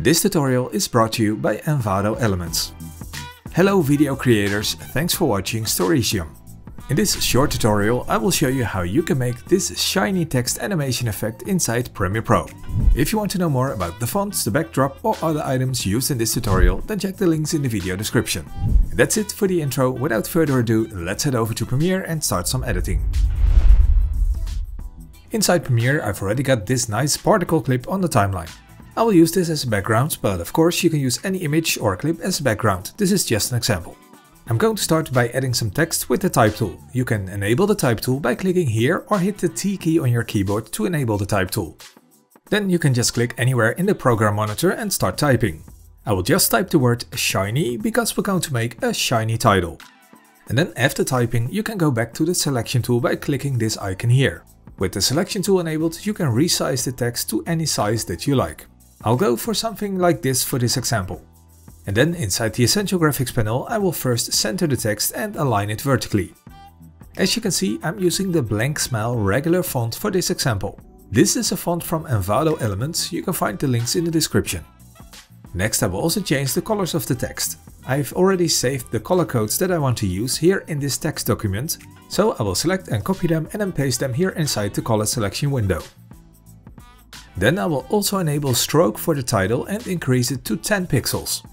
This tutorial is brought to you by Envato Elements. Hello video creators, thanks for watching Storysium. In this short tutorial I will show you how you can make this shiny text animation effect inside Premiere Pro. If you want to know more about the fonts, the backdrop or other items used in this tutorial, then check the links in the video description. That's it for the intro. Without further ado, let's head over to Premiere and start some editing. Inside Premiere I've already got this nice particle clip on the timeline. I will use this as a background, but of course you can use any image or clip as a background. This is just an example. I'm going to start by adding some text with the type tool. You can enable the type tool by clicking here or hit the T key on your keyboard to enable the type tool. Then you can just click anywhere in the program monitor and start typing. I will just type the word shiny because we're going to make a shiny title. And then after typing you can go back to the selection tool by clicking this icon here. With the selection tool enabled you can resize the text to any size that you like. I'll go for something like this for this example. And then inside the Essential Graphics panel I will first center the text and align it vertically. As you can see I'm using the Blank Smile regular font for this example. This is a font from Envato Elements, you can find the links in the description. Next I will also change the colors of the text. I've already saved the color codes that I want to use here in this text document, so I will select and copy them and then paste them here inside the color selection window. Then I will also enable stroke for the title and increase it to 10 pixels.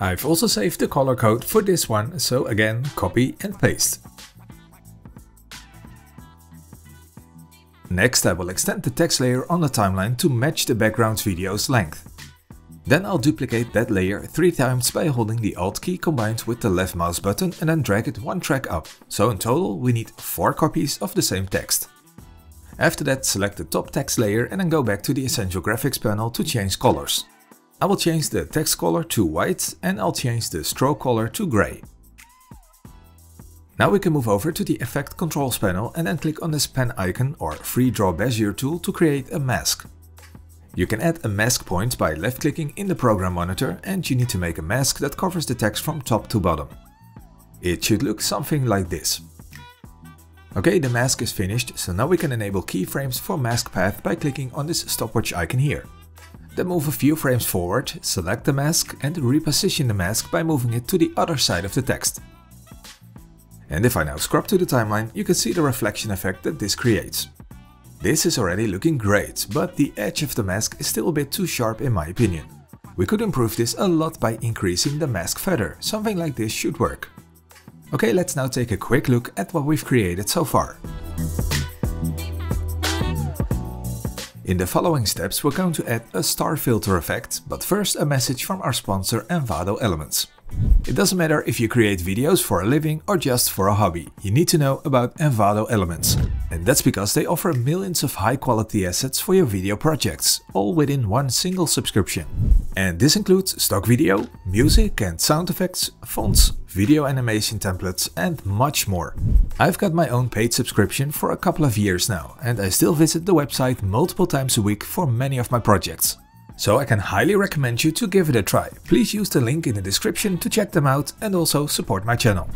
I've also saved the color code for this one, so again copy and paste. Next I will extend the text layer on the timeline to match the background video's length. Then I'll duplicate that layer 3 times by holding the Alt key combined with the left mouse button and then drag it one track up. So in total we need 4 copies of the same text. After that select the top text layer and then go back to the Essential Graphics panel to change colors. I will change the text color to white and I'll change the stroke color to gray. Now we can move over to the Effect Controls panel and then click on this pen icon or Free Draw Bezier tool to create a mask. You can add a mask point by left clicking in the program monitor and you need to make a mask that covers the text from top to bottom. It should look something like this. Okay, the mask is finished, so now we can enable keyframes for mask path by clicking on this stopwatch icon here. Then move a few frames forward, select the mask and reposition the mask by moving it to the other side of the text. And if I now scrub to the timeline, you can see the reflection effect that this creates. This is already looking great, but the edge of the mask is still a bit too sharp in my opinion. We could improve this a lot by increasing the mask feather, something like this should work. Okay, let's now take a quick look at what we've created so far. In the following steps we're going to add a star filter effect, but first a message from our sponsor Envato Elements. It doesn't matter if you create videos for a living or just for a hobby, you need to know about Envato Elements. And that's because they offer millions of high quality assets for your video projects, all within one single subscription. And this includes stock video, music and sound effects, fonts, video animation templates and much more. I've got my own paid subscription for a couple of years now and I still visit the website multiple times a week for many of my projects. So I can highly recommend you to give it a try. Please use the link in the description to check them out and also support my channel.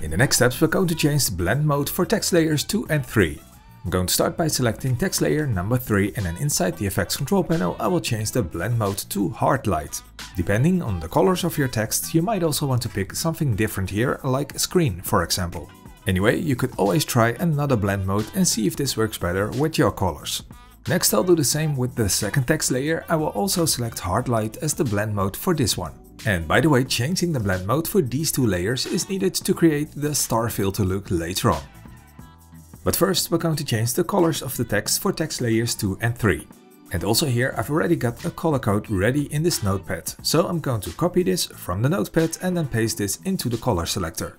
In the next steps we're going to change the blend mode for text layers 2 and 3. I'm going to start by selecting text layer number 3 and then inside the effects control panel I will change the blend mode to hard light. Depending on the colors of your text you might also want to pick something different here, like a screen for example. Anyway, you could always try another blend mode and see if this works better with your colors. Next I'll do the same with the second text layer. I will also select hard light as the blend mode for this one. And by the way, changing the blend mode for these two layers is needed to create the star filter look later on. But first we're going to change the colors of the text for text layers 2 and 3. And also here I've already got a color code ready in this notepad, so I'm going to copy this from the notepad and then paste this into the color selector.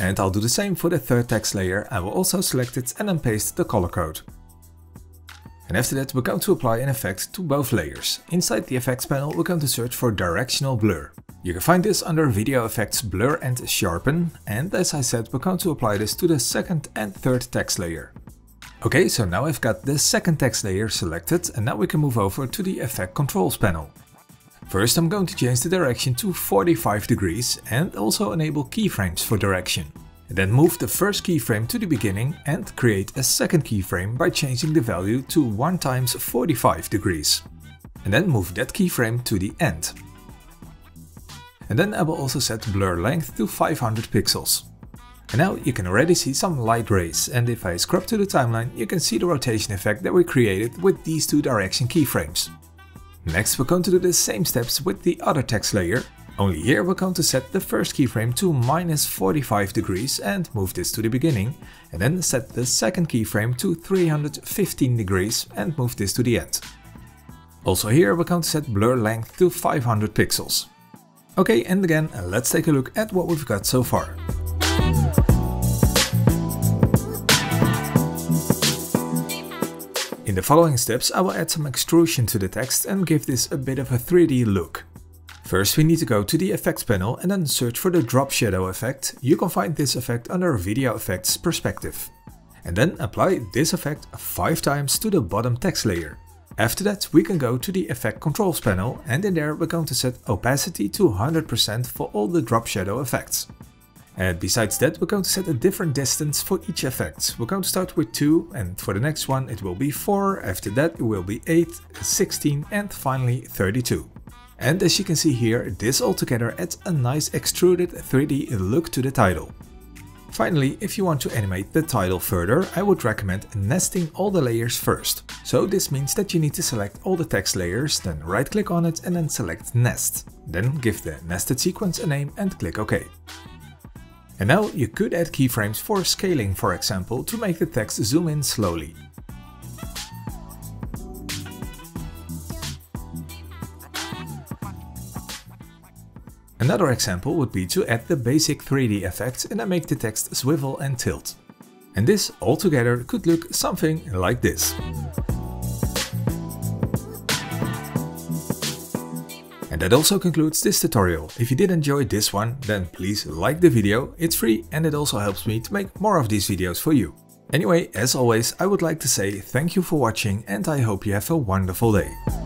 And I'll do the same for the third text layer. I will also select it and then paste the color code. And after that we're going to apply an effect to both layers. Inside the effects panel we're going to search for Directional Blur. You can find this under Video Effects Blur and Sharpen, and as I said we're going to apply this to the second and third text layer. Okay, so now I've got the second text layer selected and now we can move over to the Effect Controls panel. First I'm going to change the direction to 45 degrees and also enable keyframes for direction. Then move the first keyframe to the beginning and create a second keyframe by changing the value to 1 times 45 degrees. and then move that keyframe to the end. And then I will also set blur length to 500 pixels. And now you can already see some light rays, and if I scrub to the timeline you can see the rotation effect that we created with these two direction keyframes. Next we're going to do the same steps with the other text layer, only here we're going to set the first keyframe to -45 degrees and move this to the beginning, and then set the second keyframe to 315 degrees and move this to the end. Also here we're going to set blur length to 500 pixels. Okay, and again, let's take a look at what we've got so far. In the following steps I will add some extrusion to the text and give this a bit of a 3D look. First we need to go to the effects panel and then search for the drop shadow effect. You can find this effect under video effects perspective. And then apply this effect 5 times to the bottom text layer. After that we can go to the effect controls panel, and in there we're going to set opacity to 100% for all the drop shadow effects. And besides that we're going to set a different distance for each effect. We're going to start with 2, and for the next one it will be 4, after that it will be 8, 16 and finally 32. And as you can see here, this altogether adds a nice extruded 3D look to the title. Finally, if you want to animate the title further, I would recommend nesting all the layers first. So this means that you need to select all the text layers, then right click on it and then select nest. Then give the nested sequence a name and click OK. And now you could add keyframes for scaling, for example, to make the text zoom in slowly. Another example would be to add the basic 3D effect and then make the text swivel and tilt. And this altogether could look something like this. And that also concludes this tutorial. If you did enjoy this one, then please like the video, it's free and it also helps me to make more of these videos for you. Anyway, as always, I would like to say thank you for watching and I hope you have a wonderful day.